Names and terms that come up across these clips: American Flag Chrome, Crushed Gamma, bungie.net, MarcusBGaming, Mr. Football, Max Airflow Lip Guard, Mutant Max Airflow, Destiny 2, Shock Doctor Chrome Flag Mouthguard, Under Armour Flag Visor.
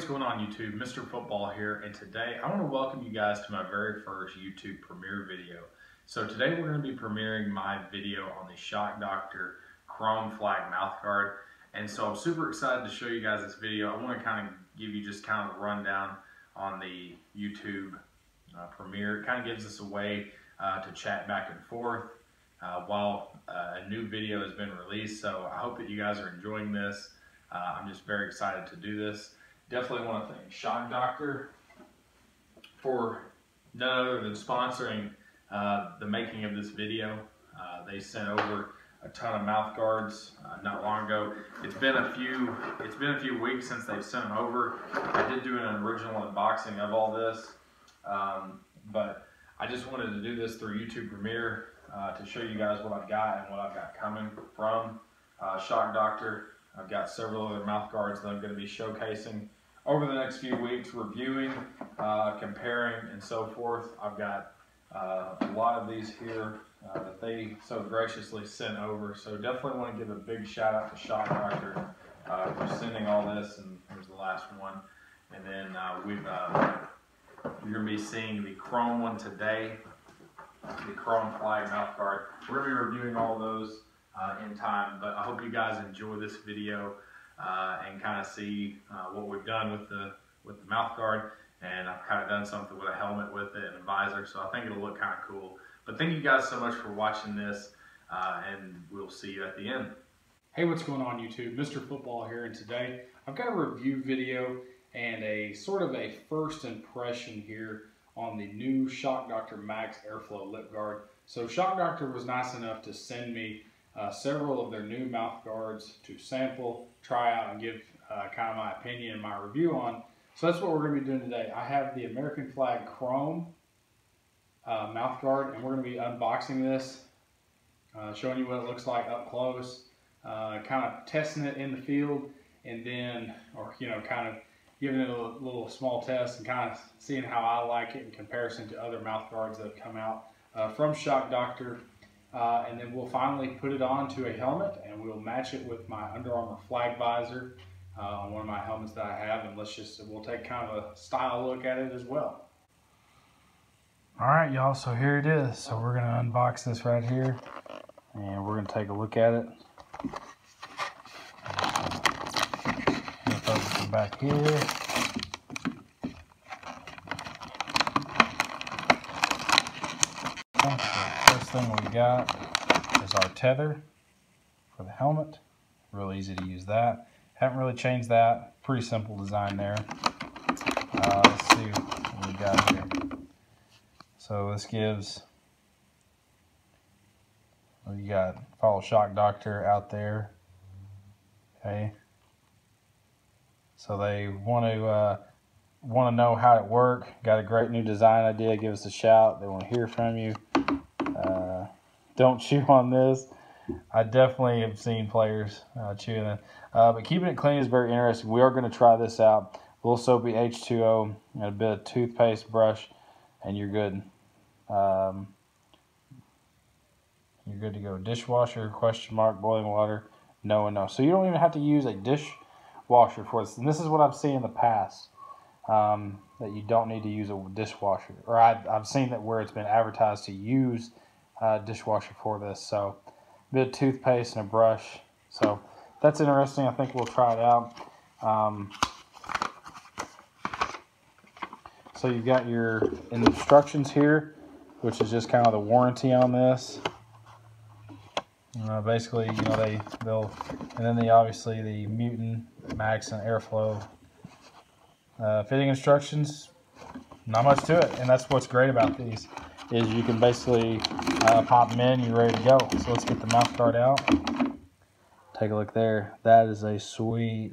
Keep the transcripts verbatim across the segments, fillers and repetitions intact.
what's going on YouTube? Mister Football here, and today I want to welcome you guys to my very first YouTube premiere video. So today we're going to be premiering my video on the Shock Doctor Chrome Flag Mouthguard, and so I'm super excited to show you guys this video. I want to kind of give you just kind of a rundown on the YouTube uh, premiere. It kind of gives us a way uh, to chat back and forth uh, while uh, a new video has been released, so I hope that you guys are enjoying this. Uh, I'm just very excited to do this. Definitely want to thank Shock Doctor for none other than sponsoring uh, the making of this video. Uh, they sent over a ton of mouth guards uh, not long ago. It's been a few. It's been a few weeks since they've sent them over. I did do an original unboxing of all this, um, but I just wanted to do this through YouTube Premiere uh, to show you guys what I've got and what I've got coming from uh, Shock Doctor. I've got several other mouth guards that I'm going to be showcasing over the next few weeks, reviewing, uh, comparing, and so forth. I've got uh, a lot of these here uh, that they so graciously sent over. So definitely want to give a big shout out to Shock Doctor uh, for sending all this. And here's the last one. And then uh, we've uh, you're going to be seeing the chrome one today, the chrome flag mouth guard. We're going to be reviewing all those Uh, in time, but I hope you guys enjoy this video uh, and kind of see uh, what we've done with the with the mouth guard, and I've kind of done something with a helmet with it and a visor, so I think it'll look kind of cool. But thank you guys so much for watching this, uh, and we'll see you at the end. Hey, what's going on YouTube? Mister Football here, and today I've got a review video and a sort of a first impression here on the new Shock Doctor Max Airflow Lip Guard. So Shock Doctor was nice enough to send me Uh, several of their new mouth guards to sample, try out, and give uh, kind of my opinion and my review on. So that's what we're going to be doing today. I have the American Flag Chrome uh, mouth guard, and we're going to be unboxing this, uh, showing you what it looks like up close, uh, kind of testing it in the field, and then, or you know, kind of giving it a little small test and kind of seeing how I like it in comparison to other mouth guards that have come out uh, from Shock Doctor. Uh, and then we'll finally put it onto a helmet, and we'll match it with my Under Armour Flag Visor uh, on one of my helmets that I have, and let's just, we'll take kind of a style look at it as well. All right, y'all, so here it is. So we're going to unbox this right here, and we're going to take a look at it. Focus it back here. Thing we got is our tether for the helmet. Really easy to use that. Haven't really changed that. Pretty simple design there. Uh, let's see what we got here. So this gives, we got follow Shock Doctor out there. Okay. So they want to uh, want to know how it works. Got a great new design idea. Give us a shout. They want to hear from you. Uh, don't chew on this. I definitely have seen players uh, chewing it. Uh, but keeping it clean is very interesting. We are going to try this out. A little soapy H two O and a bit of toothpaste brush, and you're good. Um, you're good to go. Dishwasher, question mark, boiling water, no and no. So you don't even have to use a dishwasher for this. And this is what I've seen in the past, um, that you don't need to use a dishwasher. Or I've, I've seen that where it's been advertised to use Uh, dishwasher for this. So a bit of toothpaste and a brush, so that's interesting. I think we'll try it out. Um, so you've got your instructions here, which is just kind of the warranty on this. Uh, basically, you know, they they'll and then the obviously the Mutant Max and Airflow uh, fitting instructions. Not much to it, and that's what's great about these is you can basically uh, pop them in, you're ready to go. So let's get the mouth guard out. Take a look there. That is a sweet,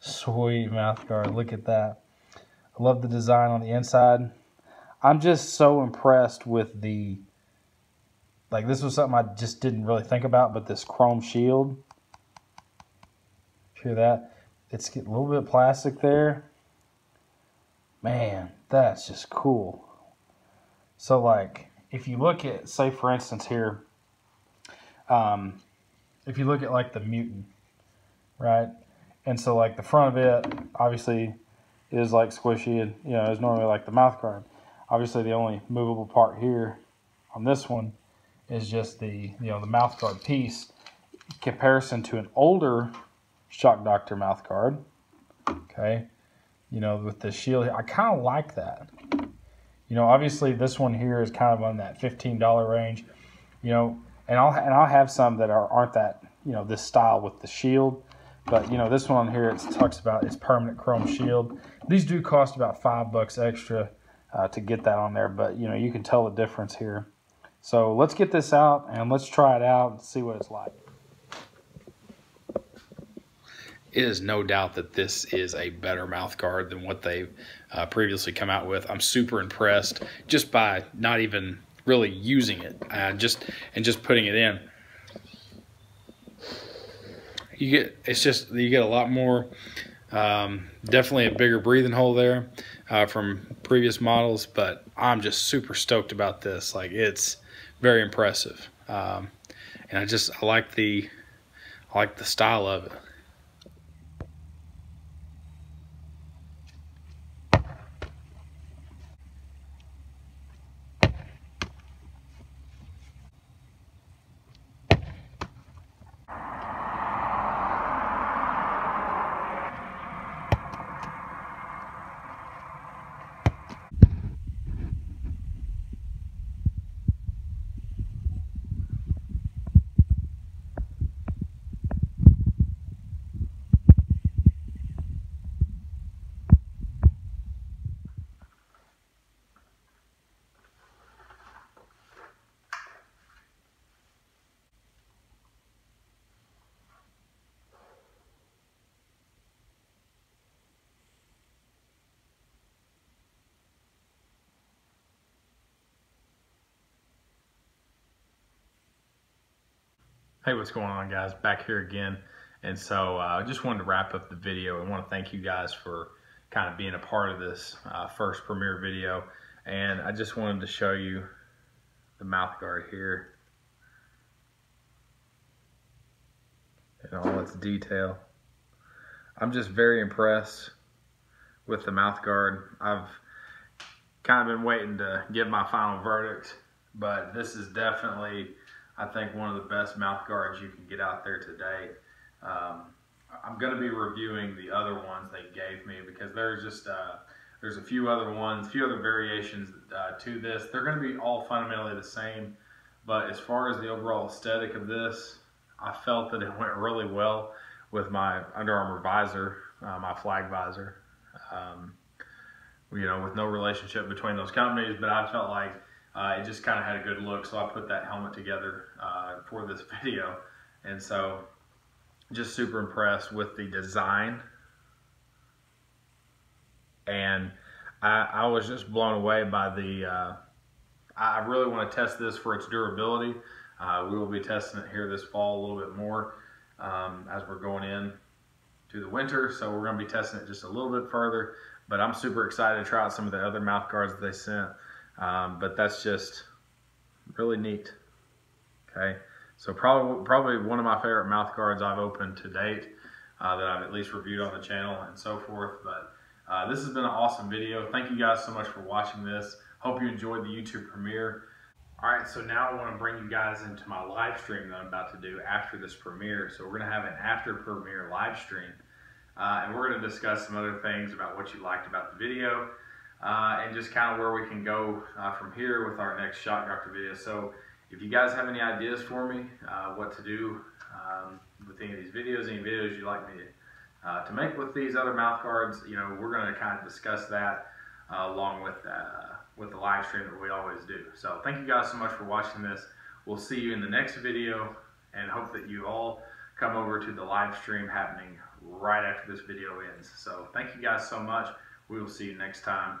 sweet mouth guard. Look at that. I love the design on the inside. I'm just so impressed with the, like this was something I just didn't really think about, but this chrome shield. Hear that? It's getting a little bit of plastic there. Man, that's just cool. So, like, if you look at, say, for instance, here, um, if you look at, like, the Mutant, right? And so, like, the front of it, obviously, is like squishy and, you know, is normally like the mouth guard. Obviously the only movable part here on this one is just the, you know, the mouth guard piece. In comparison to an older Shock Doctor mouth guard, okay, you know, with the shield, I kind of like that. You know, obviously this one here is kind of on that fifteen dollar range, you know, and I'll, and I'll have some that are, aren't that, you know, this style with the shield. But, you know, this one on here, it talks about its permanent chrome shield. These do cost about five bucks extra uh, to get that on there. But, you know, you can tell the difference here. So let's get this out and let's try it out and see what it's like. It is no doubt that this is a better mouth guard than what they've uh, previously come out with. I'm super impressed just by not even really using it uh, just and just putting it in. You get, it's just, you get a lot more, um, definitely a bigger breathing hole there uh, from previous models, but I'm just super stoked about this. Like, it's very impressive. Um, and I just, I like the, I like the style of it. Hey, what's going on, guys? Back here again. And so I uh, just wanted to wrap up the video and want to thank you guys for kind of being a part of this uh, first premiere video. And I just wanted to show you the mouth guard here and all its detail. I'm just very impressed with the mouth guard. I've kind of been waiting to give my final verdict, but this is definitely, I think, one of the best mouth guards you can get out there today. Um, I'm going to be reviewing the other ones they gave me because there's just uh, there's a few other ones, a few other variations uh, to this. They're going to be all fundamentally the same, but as far as the overall aesthetic of this, I felt that it went really well with my Under Armour visor, uh, my flag visor. Um, you know, with no relationship between those companies, but I felt like Uh, it just kind of had a good look, so I put that helmet together uh, for this video. And so, just super impressed with the design. And I, I was just blown away by the, uh, I really want to test this for its durability. Uh, we will be testing it here this fall a little bit more um, as we're going in to the winter. So we're going to be testing it just a little bit further. But I'm super excited to try out some of the other mouth guards that they sent. Um, but that's just really neat. Okay, so probably probably one of my favorite mouth guards I've opened to date uh, that I've at least reviewed on the channel and so forth. But uh, this has been an awesome video. Thank you guys so much for watching this. Hope you enjoyed the YouTube premiere. All right, so now I want to bring you guys into my live stream that I'm about to do after this premiere. So we're gonna have an after premiere live stream, uh, and we're gonna discuss some other things about what you liked about the video. Uh, and just kind of where we can go uh, from here with our next Shock Doctor video. So if you guys have any ideas for me, uh, what to do um, with any of these videos, any videos you'd like me to, uh, to make with these other mouth guards, you know, we're going to kind of discuss that uh, along with, uh, with the live stream that we always do. So thank you guys so much for watching this. We'll see you in the next video and hope that you all come over to the live stream happening right after this video ends. So thank you guys so much. We will see you next time.